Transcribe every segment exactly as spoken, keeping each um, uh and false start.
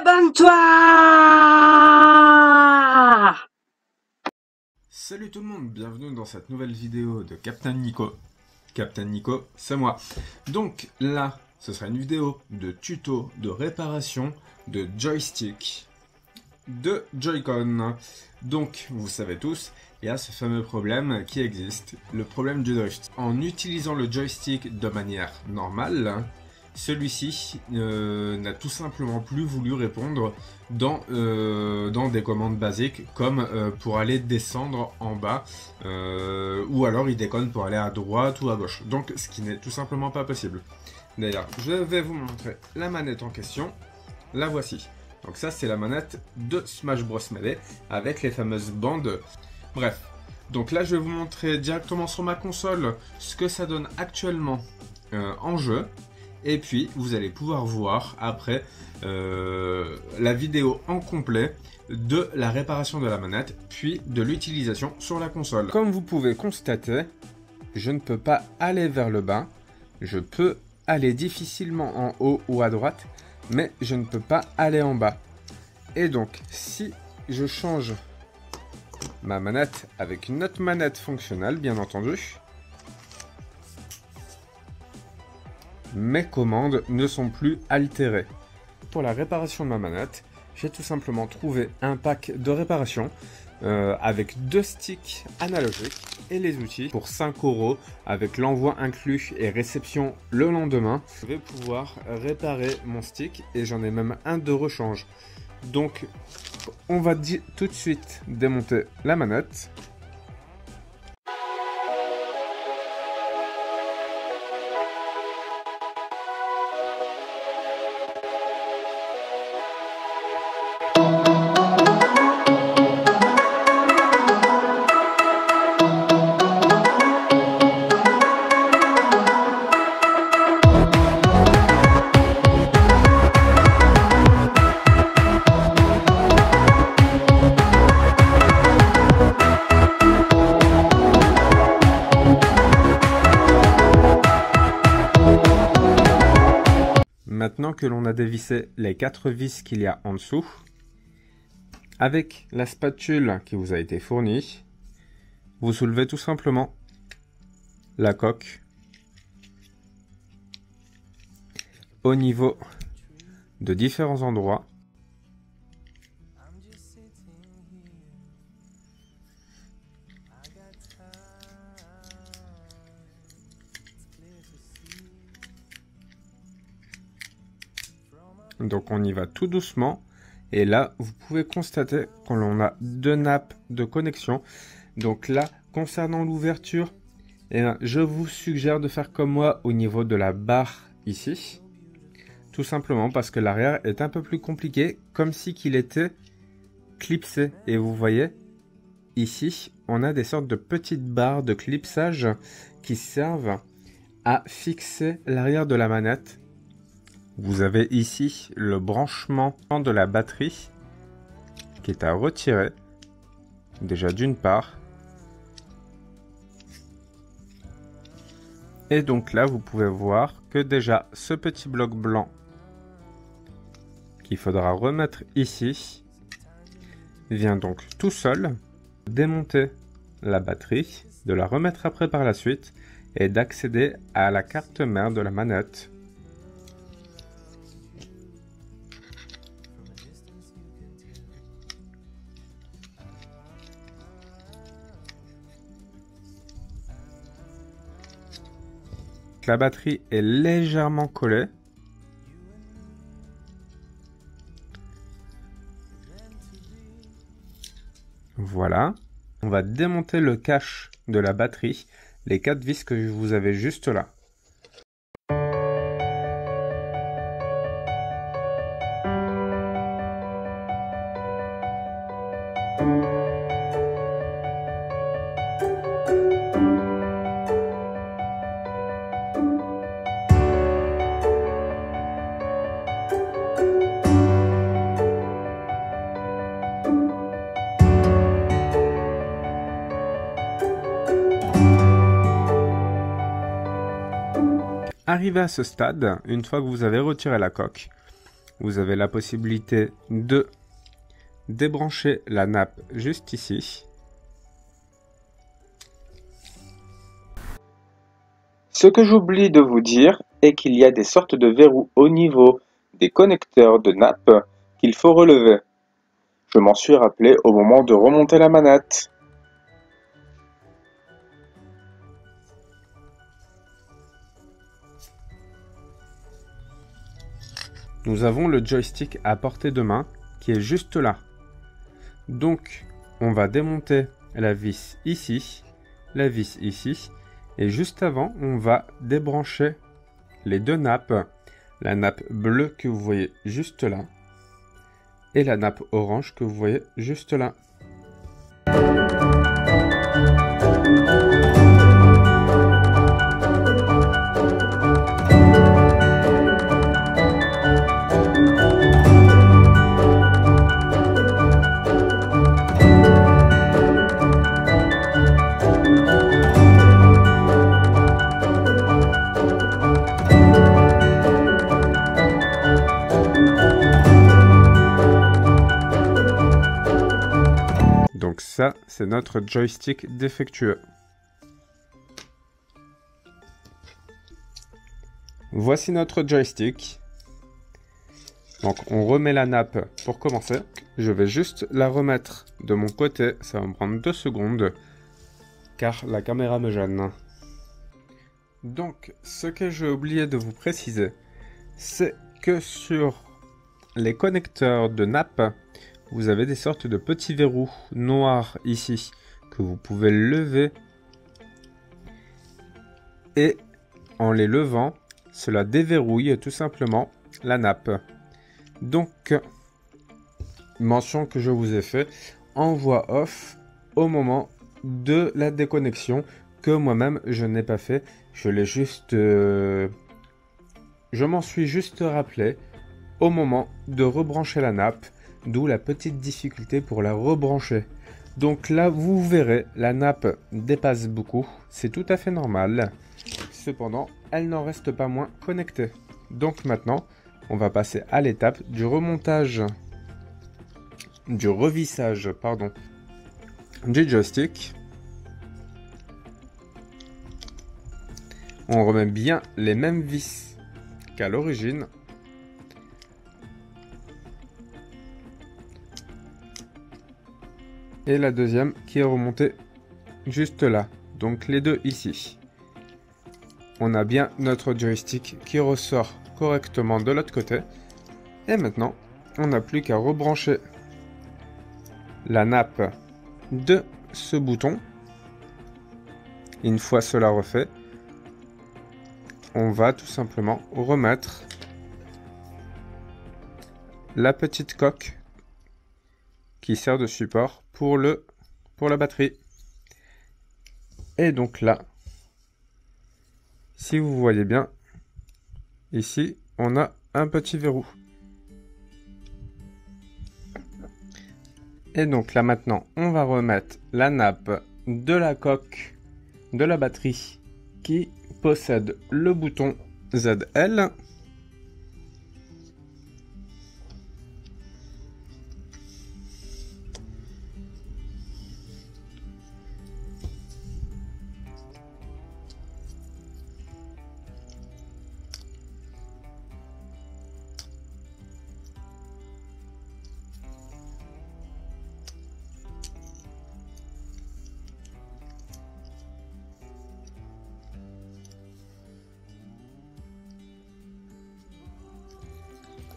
abonne-toi! Salut tout le monde, bienvenue dans cette nouvelle vidéo de Captain Nico. Captain Nico, c'est moi. Donc là, ce sera une vidéo de tuto de réparation de joystick de Joy-Con. Donc, vous savez tous, il y a ce fameux problème qui existe, le problème du drift. En utilisant le joystick de manière normale, celui-ci euh, n'a tout simplement plus voulu répondre dans, euh, dans des commandes basiques comme euh, pour aller descendre en bas euh, ou alors il déconne pour aller à droite ou à gauche. Donc ce qui n'est tout simplement pas possible. D'ailleurs, je vais vous montrer la manette en question. La voici. Donc ça c'est la manette de Smash Bros Melee avec les fameuses bandes. Bref, donc là je vais vous montrer directement sur ma console ce que ça donne actuellement euh, en jeu. Et puis vous allez pouvoir voir après euh, la vidéo en complet de la réparation de la manette puis de l'utilisation sur la console. Comme vous pouvez constater, je ne peux pas aller vers le bas, je peux aller difficilement en haut ou à droite, mais je ne peux pas aller en bas. Et donc si je change ma manette avec une autre manette fonctionnelle, bien entendu, mes commandes ne sont plus altérées. Pour la réparation de ma manette, j'ai tout simplement trouvé un pack de réparation euh, avec deux sticks analogiques et les outils pour cinq euros avec l'envoi inclus et réception le lendemain. Je vais pouvoir réparer mon stick et j'en ai même un de rechange. Donc on va tout de suite démonter la manette. Maintenant que l'on a dévissé les quatre vis qu'il y a en dessous, avec la spatule qui vous a été fournie, vous soulevez tout simplement la coque au niveau de différents endroits. Donc on y va tout doucement et là vous pouvez constater qu'on a deux nappes de connexion. Donc là, concernant l'ouverture, eh je vous suggère de faire comme moi au niveau de la barre ici. Tout simplement parce que l'arrière est un peu plus compliqué, comme si qu'il était clipsé. Et vous voyez, ici on a des sortes de petites barres de clipsage qui servent à fixer l'arrière de la manette. Vous avez ici le branchement de la batterie qui est à retirer, déjà d'une part. Et donc là, vous pouvez voir que déjà ce petit bloc blanc qu'il faudra remettre ici vient donc tout seul démonter la batterie, de la remettre après par la suite et d'accéder à la carte mère de la manette. La batterie est légèrement collée. Voilà. On va démonter le cache de la batterie, les quatre vis que je vous avais juste là. Arrivé à ce stade, une fois que vous avez retiré la coque, vous avez la possibilité de débrancher la nappe juste ici. Ce que j'oublie de vous dire est qu'il y a des sortes de verrous au niveau des connecteurs de nappe qu'il faut relever. Je m'en suis rappelé au moment de remonter la manette. Nous avons le joystick à portée de main qui est juste là. Donc, on va démonter la vis ici, la vis ici, et juste avant, on va débrancher les deux nappes. La nappe bleue que vous voyez juste là, et la nappe orange que vous voyez juste là. Donc ça, c'est notre joystick défectueux. Voici notre joystick. Donc on remet la nappe pour commencer. Je vais juste la remettre de mon côté. Ça va me prendre deux secondes car la caméra me gêne. Donc ce que j'ai oublié de vous préciser, c'est que sur les connecteurs de nappe, vous avez des sortes de petits verrous noirs ici que vous pouvez lever, et en les levant, cela déverrouille tout simplement la nappe. Donc, mention que je vous ai fait en voix off au moment de la déconnexion que moi-même je n'ai pas fait. Je l'ai juste, euh, je m'en suis juste rappelé au moment de rebrancher la nappe. D'où la petite difficulté pour la rebrancher. Donc là, vous verrez, la nappe dépasse beaucoup. C'est tout à fait normal. Cependant, elle n'en reste pas moins connectée. Donc maintenant, on va passer à l'étape du remontage, du revissage, pardon, du joystick. On remet bien les mêmes vis qu'à l'origine. Et la deuxième qui est remontée juste là. Donc les deux ici. On a bien notre joystick qui ressort correctement de l'autre côté. Et maintenant, on n'a plus qu'à rebrancher la nappe de ce bouton. Une fois cela refait, on va tout simplement remettre la petite coque qui sert de support pour le pour la batterie. Et donc là, si vous voyez bien, ici on a un petit verrou. Et donc là maintenant, on va remettre la nappe de la coque de la batterie qui possède le bouton Z L.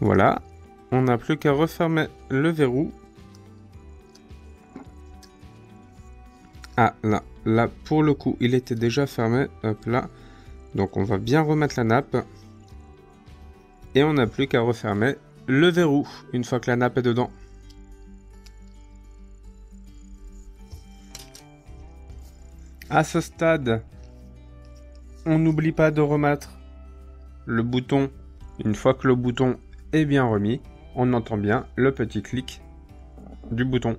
Voilà, on n'a plus qu'à refermer le verrou. Ah là, là pour le coup il était déjà fermé, hop là. Donc on va bien remettre la nappe. Et on n'a plus qu'à refermer le verrou une fois que la nappe est dedans. À ce stade, on n'oublie pas de remettre le bouton. Une fois que le bouton est bien remis, on entend bien le petit clic du bouton.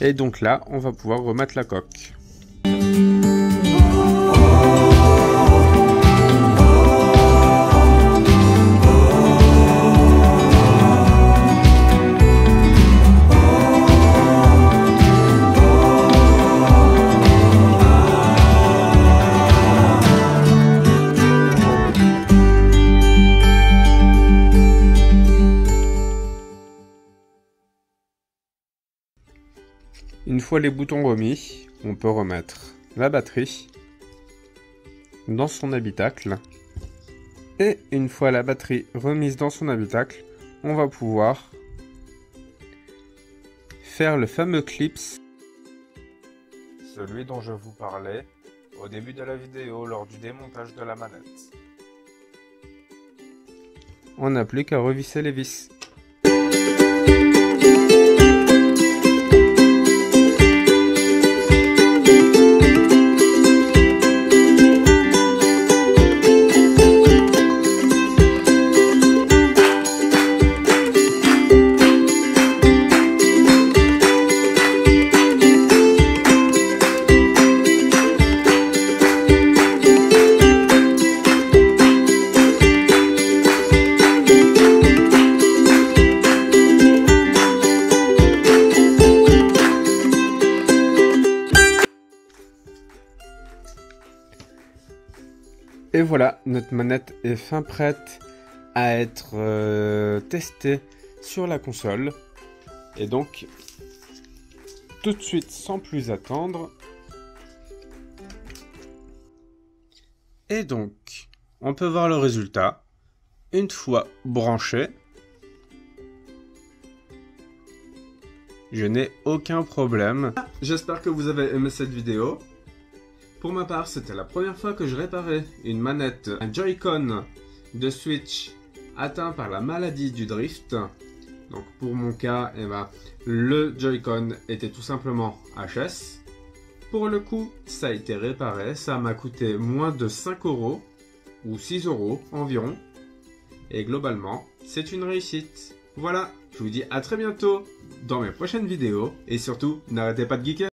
Et donc là, on va pouvoir remettre la coque. fois les boutons remis, on peut remettre la batterie dans son habitacle. Et une fois la batterie remise dans son habitacle, on va pouvoir faire le fameux clips, celui dont je vous parlais au début de la vidéo lors du démontage de la manette. On n'a plus qu'à revisser les vis. Et voilà, notre manette est fin prête à être euh, testée sur la console. Et donc, tout de suite, sans plus attendre. Et donc, on peut voir le résultat. Une fois branché, je n'ai aucun problème. J'espère que vous avez aimé cette vidéo. Pour ma part, c'était la première fois que je réparais une manette, un Joy-Con de Switch atteint par la maladie du drift. Donc pour mon cas, eh ben, le Joy-Con était tout simplement H S. Pour le coup, ça a été réparé, ça m'a coûté moins de cinq euros ou six euros environ. Et globalement, c'est une réussite. Voilà, je vous dis à très bientôt dans mes prochaines vidéos et surtout, n'arrêtez pas de geeker.